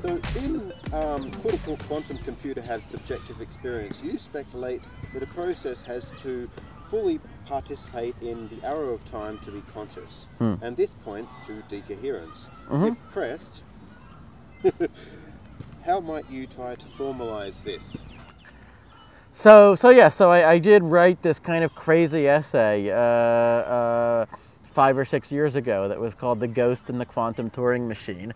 So in critical quantum computer have subjective experience, you speculate that a process has to fully participate in the arrow of time to be conscious. And this points to decoherence. If pressed, how might you try to formalize this? So yeah, so I did write this kind of crazy essay 5 or 6 years ago that was called The Ghost in the Quantum Turing Machine,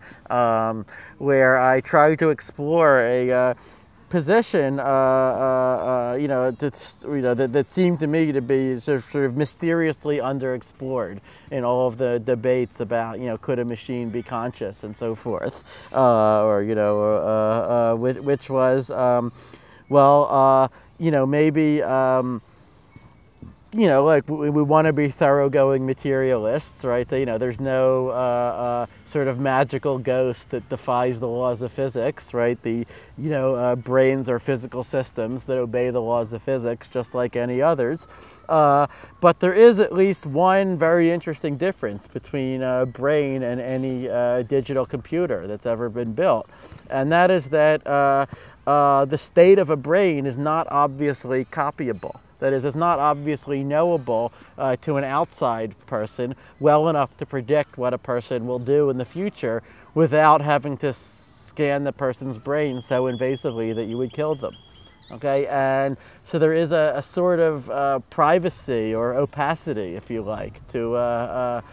where I tried to explore a position, you know, that seemed to me to be sort of mysteriously underexplored in all of the debates about, you know, could a machine be conscious and so forth, or, you know, which was, well, you know, maybe, you know, like we want to be thoroughgoing materialists, right? So, you know, there's no sort of magical ghost that defies the laws of physics, right? The, you know, brains are physical systems that obey the laws of physics just like any others. But there is at least one very interesting difference between a brain and any digital computer that's ever been built. And that is that the state of a brain is not obviously copyable. That is, it's not obviously knowable to an outside person well enough to predict what a person will do in the future without having to scan the person's brain so invasively that you would kill them. Okay, and so there is a sort of privacy or opacity, if you like, to a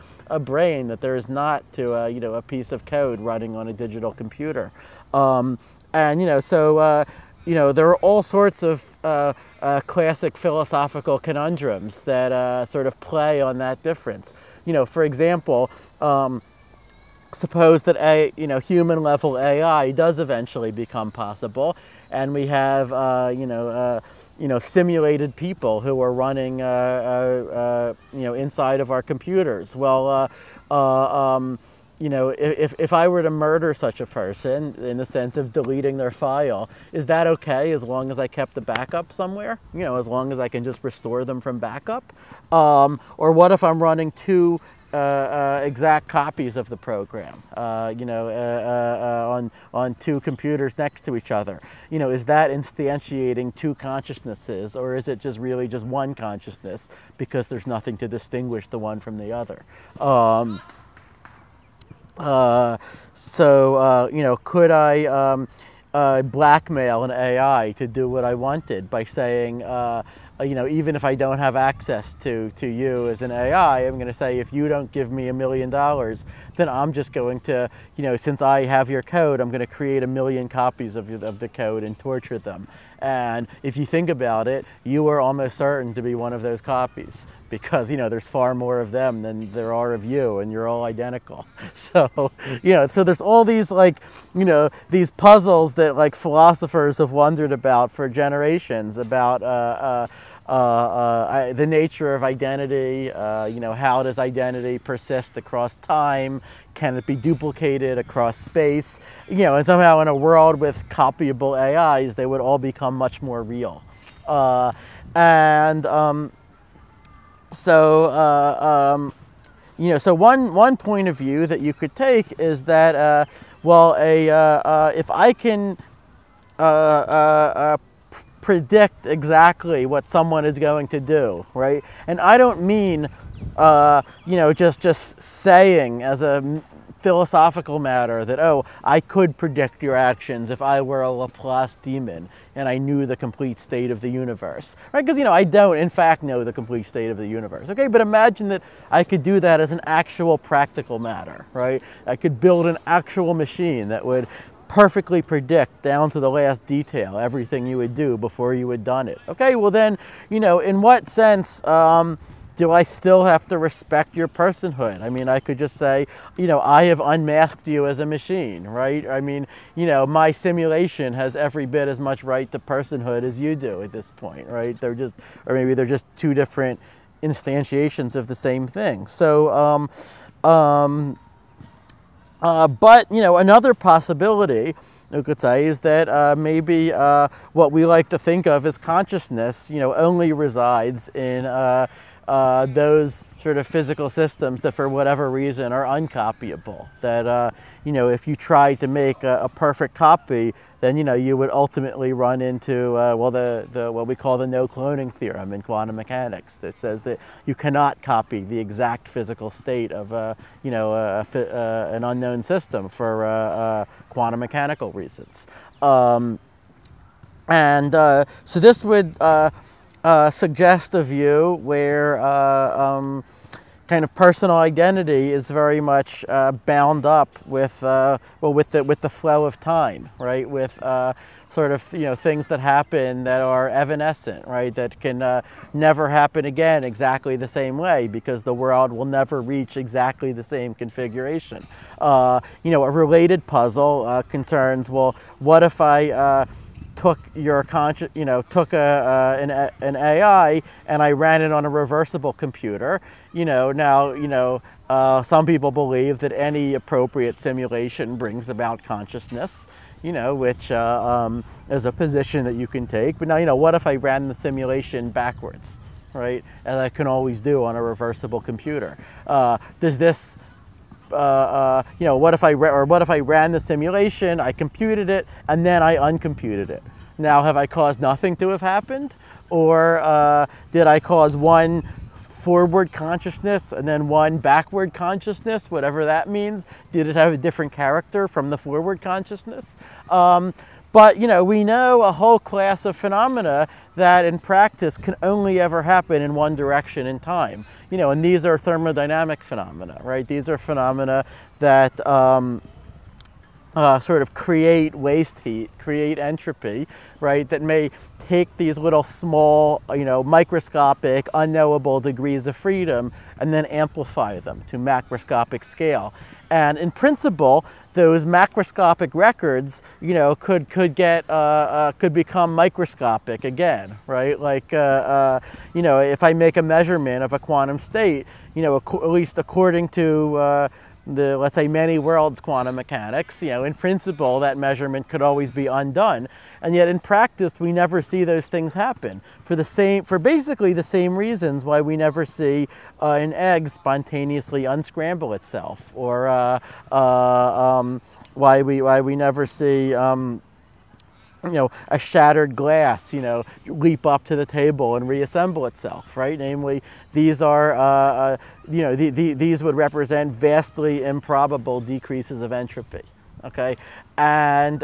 brain that there is not to you know, a piece of code running on a digital computer. And you know, so you know, there are all sorts of classic philosophical conundrums that sort of play on that difference. You know, for example, suppose that human level AI does eventually become possible, and we have you know, simulated people who are running you know, inside of our computers. Well, you know, if I were to murder such a person in the sense of deleting their file, is that okay as long as I kept the backup somewhere? You know, as long as I can just restore them from backup? Or what if I'm running two exact copies of the program, you know, on two computers next to each other? You know, is that instantiating two consciousnesses, or is it just really just one consciousness because there's nothing to distinguish the one from the other? You know, could I blackmail an AI to do what I wanted by saying, you know, even if I don't have access to you as an AI, I'm going to say, if you don't give me $1 million, then I'm just going to, you know, since I have your code, I'm going to create 1 million copies of the code and torture them. And if you think about it, you are almost certain to be one of those copies because, you know, there's far more of them than there are of you, and you're all identical. So, you know, so there's all these, like, you know, these puzzles that, like, philosophers have wondered about for generations about the nature of identity, you know, how does identity persist across time? Can it be duplicated across space? You know, and somehow in a world with copyable AIs, they would all become much more real. You know, so one point of view that you could take is that, well, if I can predict exactly what someone is going to do, right? And I don't mean, you know, just saying as a philosophical matter that, oh, I could predict your actions if I were a Laplace demon and I knew the complete state of the universe, right? Because, you know, I don't, in fact, know the complete state of the universe, okay? But imagine that I could do that as an actual practical matter, right? I could build an actual machine that would perfectly predict down to the last detail everything you would do before you had done it. Okay, well then, you know, in what sense do I still have to respect your personhood? I mean, I could just say, you know, I have unmasked you as a machine, right? I mean, you know, my simulation has every bit as much right to personhood as you do at this point, right? They're just, or maybe they're just two different instantiations of the same thing. So, but, you know, another possibility you could say, is that maybe what we like to think of as consciousness, you know, only resides in those sort of physical systems that for whatever reason are uncopyable. That, you know, if you try to make a perfect copy, then, you know, you would ultimately run into, well, what we call the no cloning theorem in quantum mechanics, that says that you cannot copy the exact physical state of, you know, an unknown system for quantum mechanical reasons. So this would suggest a view where kind of personal identity is very much bound up with the flow of time, right? With sort of, you know, things that happen that are evanescent, right? That can never happen again exactly the same way because the world will never reach exactly the same configuration. You know, a related puzzle concerns, well, what if I took your an AI and I ran it on a reversible computer. You know, now, you know, some people believe that any appropriate simulation brings about consciousness, you know, which is a position that you can take. But now, you know, what if I ran the simulation backwards, right? As I can always do on a reversible computer. Does this you know, what if I ran the simulation, I computed it, and then I uncomputed it? Now, have I caused nothing to have happened? Or did I cause one forward consciousness and then one backward consciousness, whatever that means? Did it have a different character from the forward consciousness? But, you know, we know a whole class of phenomena that in practice can only ever happen in one direction in time. You know, and these are thermodynamic phenomena, right? These are phenomena that sort of create waste heat, create entropy, right? That may take these little small, you know, microscopic, unknowable degrees of freedom and then amplify them to macroscopic scale. And in principle, those macroscopic records, you know, could become microscopic again, right? Like, you know, if I make a measurement of a quantum state, you know, at least according to the, let's say, many worlds quantum mechanics, you know, in principle, that measurement could always be undone. And yet in practice, we never see those things happen for basically the same reasons why we never see an egg spontaneously unscramble itself, or why we never see you know, a shattered glass, you know, leap up to the table and reassemble itself, right? Namely, these are, you know, these would represent vastly improbable decreases of entropy, okay? And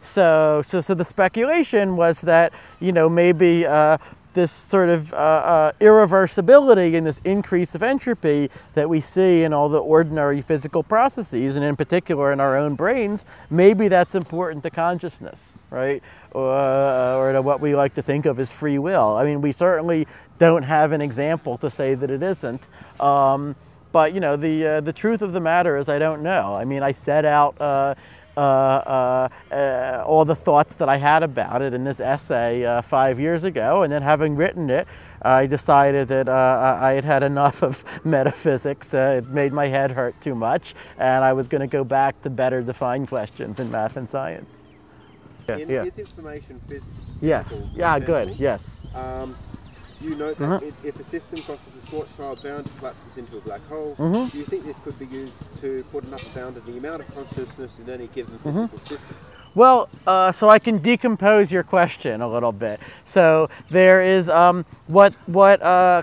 so the speculation was that, you know, maybe this sort of irreversibility and this increase of entropy that we see in all the ordinary physical processes, and in particular in our own brains, maybe that's important to consciousness, right? Or to what we like to think of as free will. I mean, we certainly don't have an example to say that it isn't. But, you know, the truth of the matter is I don't know. I mean, I set out all the thoughts that I had about it in this essay 5 years ago, and then having written it, I decided that I had had enough of metaphysics. It made my head hurt too much, and I was going to go back to better defined questions in math and science. Yeah, yeah. Is information physical? Yes. Yeah. Good. Yes. You note that if a system crosses the Schwarzschild bound, it collapses into a black hole. Do you think this could be used to put an upper bound of the amount of consciousness in any given physical system? Well, so I can decompose your question a little bit. So there is what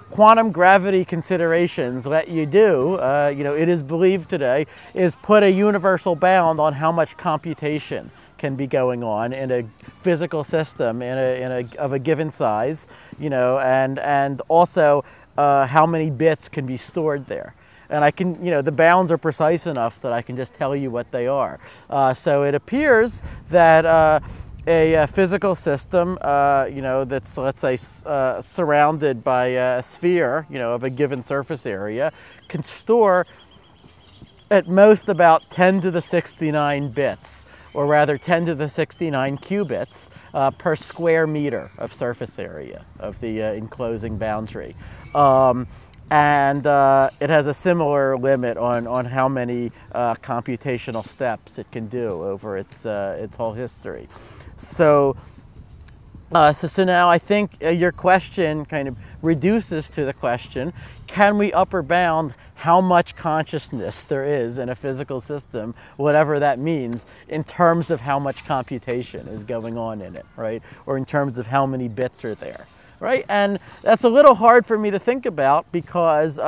quantum gravity considerations let you do, you know, it is believed today, is put a universal bound on how much computation can be going on in a physical system of a given size, you know, and also how many bits can be stored there. And I can, you know, the bounds are precise enough that I can just tell you what they are. So it appears that a physical system, you know, that's, let's say, surrounded by a sphere, you know, of a given surface area, can store at most about 10 to the 69 bits or rather 10 to the 69 qubits per square meter of surface area of the enclosing boundary. And it has a similar limit on how many computational steps it can do over its whole history. So now I think your question kind of reduces to the question, can we upper bound how much consciousness there is in a physical system, whatever that means, in terms of how much computation is going on in it, right? Or in terms of how many bits are there, right? And that's a little hard for me to think about because, you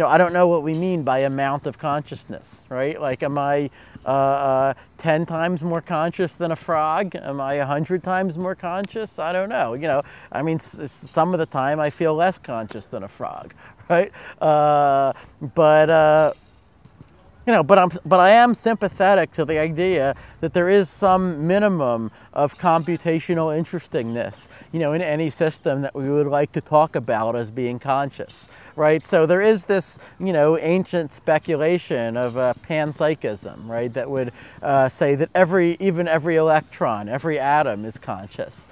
know, I don't know what we mean by amount of consciousness, right? Like, am I 10 times more conscious than a frog? Am I 100 times more conscious? I don't know. You know, I mean, some of the time I feel less conscious than a frog, right? You know, but I am sympathetic to the idea that there is some minimum of computational interestingness, you know, in any system that we would like to talk about as being conscious, right? So there is this, you know, ancient speculation of panpsychism, right, that would say that even every electron, every atom is conscious.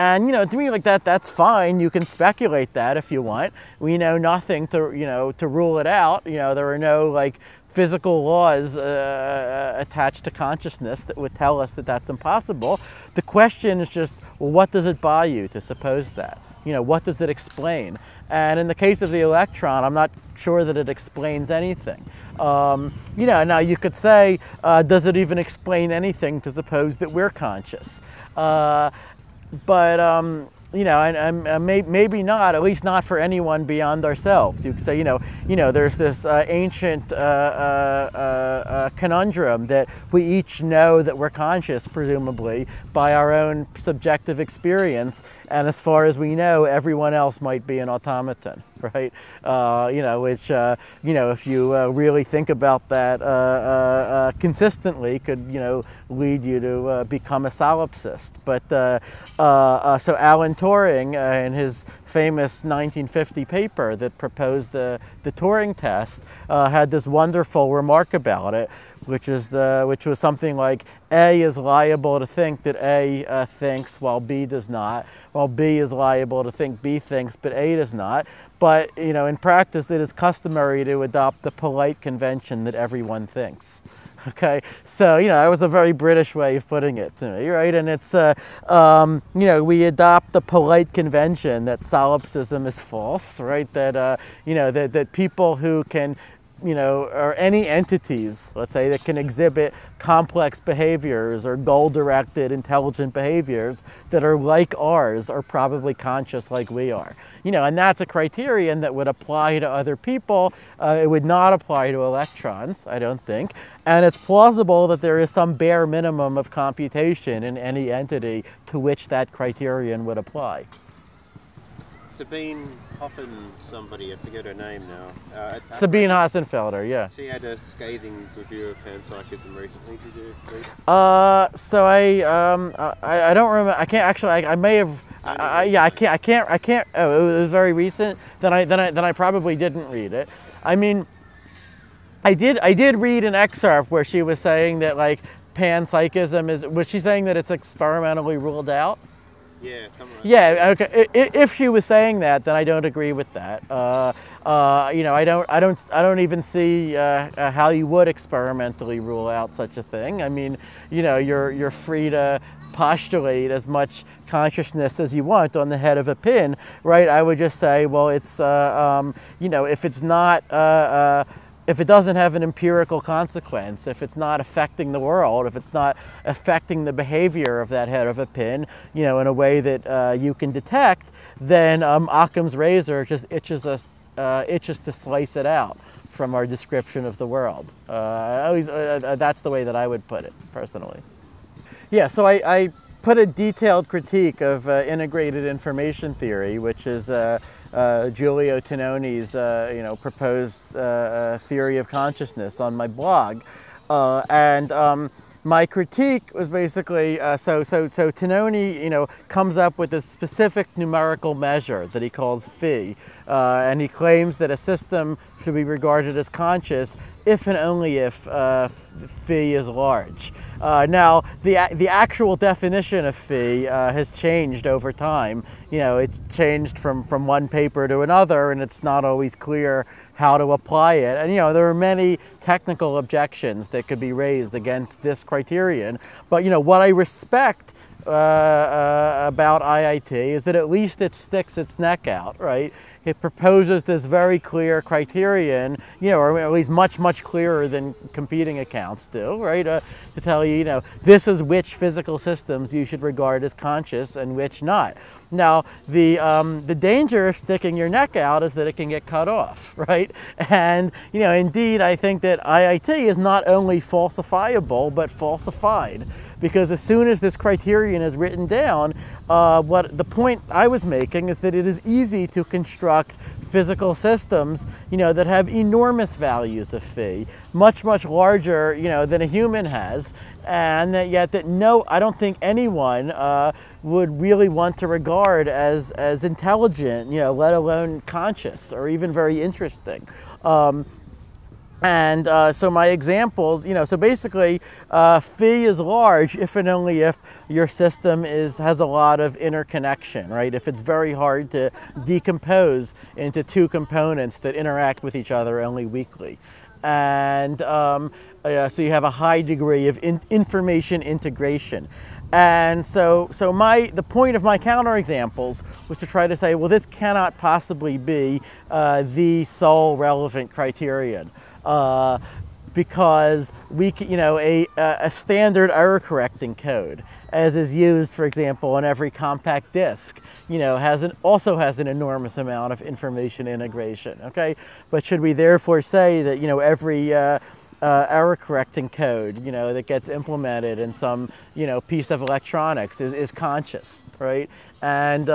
And, you know, to me, like, that's fine. You can speculate that if you want. We know nothing to, you know, to rule it out. You know, there are no, like, physical laws attached to consciousness that would tell us that that's impossible. The question is just, well, what does it buy you to suppose that? You know, what does it explain? And in the case of the electron, I'm not sure that it explains anything. You know, now you could say, does it even explain anything to suppose that we're conscious? But you know, and maybe not, at least not for anyone beyond ourselves. You could say, you know, there's this ancient conundrum that we each know that we're conscious, presumably, by our own subjective experience. And as far as we know, everyone else might be an automaton, right? You know, which, you know, if you really think about that consistently, could, you know, lead you to become a solipsist. But so Alan Turing, in his famous 1950 paper that proposed the Turing test, had this wonderful remark about it, which was something like, A is liable to think that A thinks while B does not, while B is liable to think B thinks but A does not. But, you know, in practice, it is customary to adopt the polite convention that everyone thinks. Okay, so, you know, that was a very British way of putting it to me, right? And it's, you know, we adopt the polite convention that solipsism is false, right? That, you know, that people who can, you know, or any entities, let's say, that can exhibit complex behaviors or goal-directed intelligent behaviors that are like ours are probably conscious like we are. You know, and that's a criterion that would apply to other people. It would not apply to electrons, I don't think. And it's plausible that there is some bare minimum of computation in any entity to which that criterion would apply. Sabine Hoffen, somebody, I forget her name now. Sabine Hassenfelder, yeah. She had a scathing review of panpsychism recently. Did you read it? So I don't remember. I can't actually. I may have. Yeah, I can't. Oh, it was very recent. Then I probably didn't read it. I mean, I did read an excerpt where she was saying that, like, panpsychism is. Was she saying that it's experimentally ruled out? Yeah, yeah, okay. If she was saying that, then I don't agree with that. You know, I don't even see how you would experimentally rule out such a thing. I mean, you know, you're free to postulate as much consciousness as you want on the head of a pin, right? I would just say, well, it's you know, if it's not. If it doesn't have an empirical consequence, if it's not affecting the world, if it's not affecting the behavior of that head of a pin, you know, in a way that you can detect, then Occam's razor just itches to slice it out from our description of the world. That's the way that I would put it, personally. Yeah, so I put a detailed critique of integrated information theory, which is Giulio Tononi's, you know, proposed theory of consciousness on my blog, and my critique was basically, so Tononi, comes up with this specific numerical measure that he calls phi, and he claims that a system should be regarded as conscious if and only if phi is large. Now, the actual definition of phi has changed over time. It's changed from one paper to another, and it's not always clear how to apply it. And there are many technical objections that could be raised against this criterion. But what I respect about IIT is that at least it sticks its neck out, right? It proposes this very clear criterion, or at least much, much clearer than competing accounts do, right? To tell you, this is which physical systems you should regard as conscious and which not. Now, the danger of sticking your neck out is that it can get cut off, right? And, indeed, I think that IIT is not only falsifiable, but falsified. Because as soon as this criterion is written down, the point I was making is that it is easy to construct physical systems, that have enormous values of phi, much, much larger, than a human has, and that yet that I don't think anyone would really want to regard as intelligent, let alone conscious or even very interesting. So my examples, so basically phi is large if and only if your system has a lot of interconnection, right? If it's very hard to decompose into two components that interact with each other only weakly. And so you have a high degree of information integration. And so the point of my counterexamples was to try to say, well, this cannot possibly be the sole relevant criterion. Because we, a standard error correcting code, as is used, for example, on every compact disk, also has an enormous amount of information integration, okay? But should we therefore say that, every error correcting code, that gets implemented in some, piece of electronics is conscious, right? And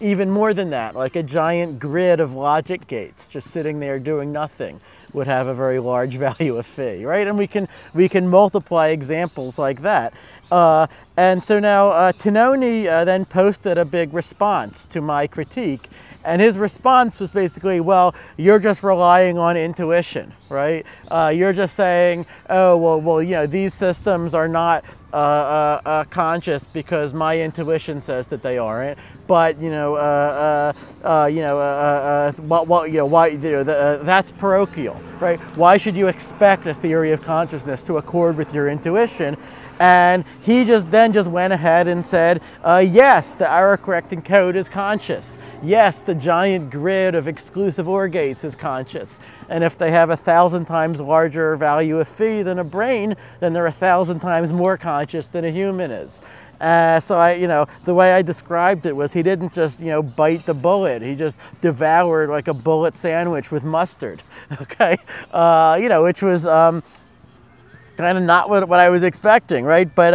even more than that, like a giant grid of logic gates just sitting there doing nothing would have a very large value of phi, right? And we can multiply examples like that. And so now Tononi then posted a big response to my critique, and his response was basically, well, you're just relying on intuition, right? You're just saying, oh, well, these systems are not conscious because my intuition says that they are. But that's parochial, right? Why should you expect a theory of consciousness to accord with your intuition? And he just went ahead and said, yes, the error correcting code is conscious. Yes, the giant grid of exclusive OR gates is conscious. And if they have 1,000 times larger value of phi than a brain, then they're 1,000 times more conscious than a human is. The way I described it was he didn't just, bite the bullet. He just devoured like a bullet sandwich with mustard, okay? Which was kind of not what I was expecting, right? But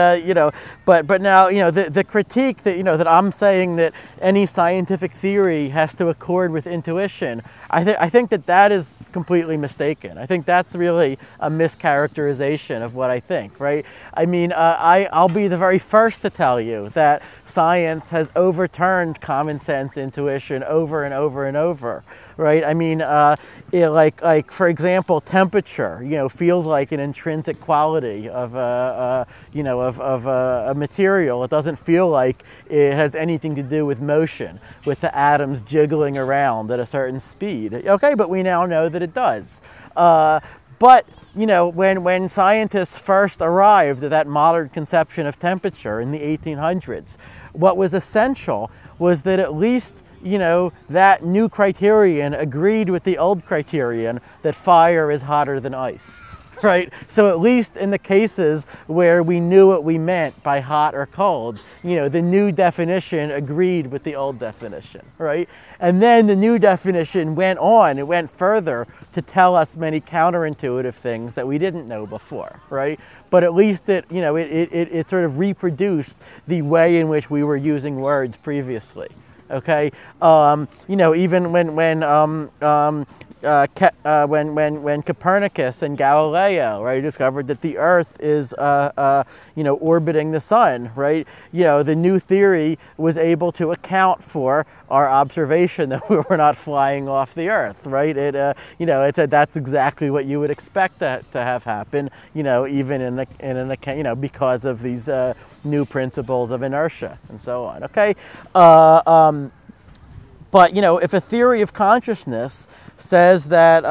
but now the critique that that I'm saying that any scientific theory has to accord with intuition, I think that is completely mistaken. I think that's really a mischaracterization of what I think, right? I mean, I'll be the very first to tell you that science has overturned common sense intuition over and over and over, right? I mean, like for example, temperature, feels like an intrinsic quality of a material. It doesn't feel like it has anything to do with motion, with the atoms jiggling around at a certain speed. Okay, but we now know that it does. But, when scientists first arrived at that modern conception of temperature in the 1800s, what was essential was that at least, that new criterion agreed with the old criterion that fire is hotter than ice. Right? So at least in the cases where we knew what we meant by hot or cold, the new definition agreed with the old definition, right? And then the new definition went on, it went further to tell us many counterintuitive things that we didn't know before, right? But at least it, it sort of reproduced the way in which we were using words previously, okay? Even when when Copernicus and Galileo, right, discovered that the Earth is, you know, orbiting the sun, right? You know, the new theory was able to account for our observation that we were not flying off the Earth, right? It, you know, it said that's exactly what you would expect that to have happen, you know, even in a, you know, because of these new principles of inertia and so on. Okay. But, you know, if a theory of consciousness says that,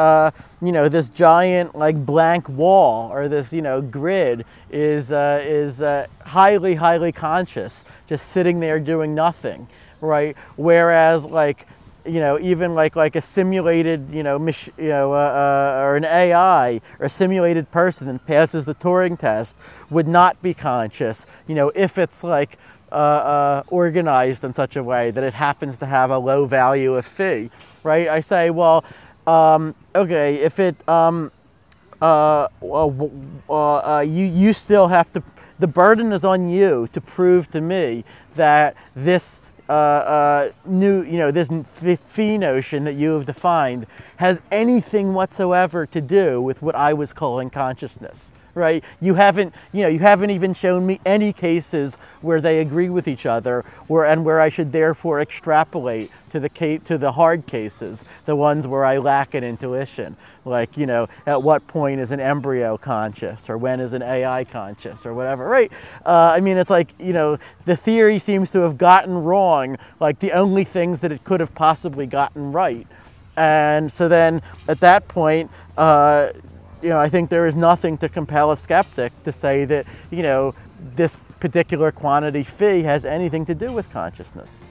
you know, this giant, like, blank wall or this, you know, grid is highly, highly conscious, just sitting there doing nothing, right? Whereas, like, you know, even like a simulated, you know, or an AI or a simulated person that passes the Turing test would not be conscious, you know, if it's, like, organized in such a way that it happens to have a low value of phi, right? I say, well, okay, if it, you still have to, the burden is on you to prove to me that this new, you know, this phi notion that you have defined has anything whatsoever to do with what I was calling consciousness. Right? You haven't, you know, you haven't even shown me any cases where they agree with each other, where I should therefore extrapolate to the hard cases, the ones where I lack an intuition, like, you know, at what point is an embryo conscious, or when is an AI conscious, or whatever, right? I mean, it's like, you know, the theory seems to have gotten wrong, like, the only things that it could have possibly gotten right, and so then at that point, you know, I think there is nothing to compel a skeptic to say that, you know, this particular quantity phi has anything to do with consciousness.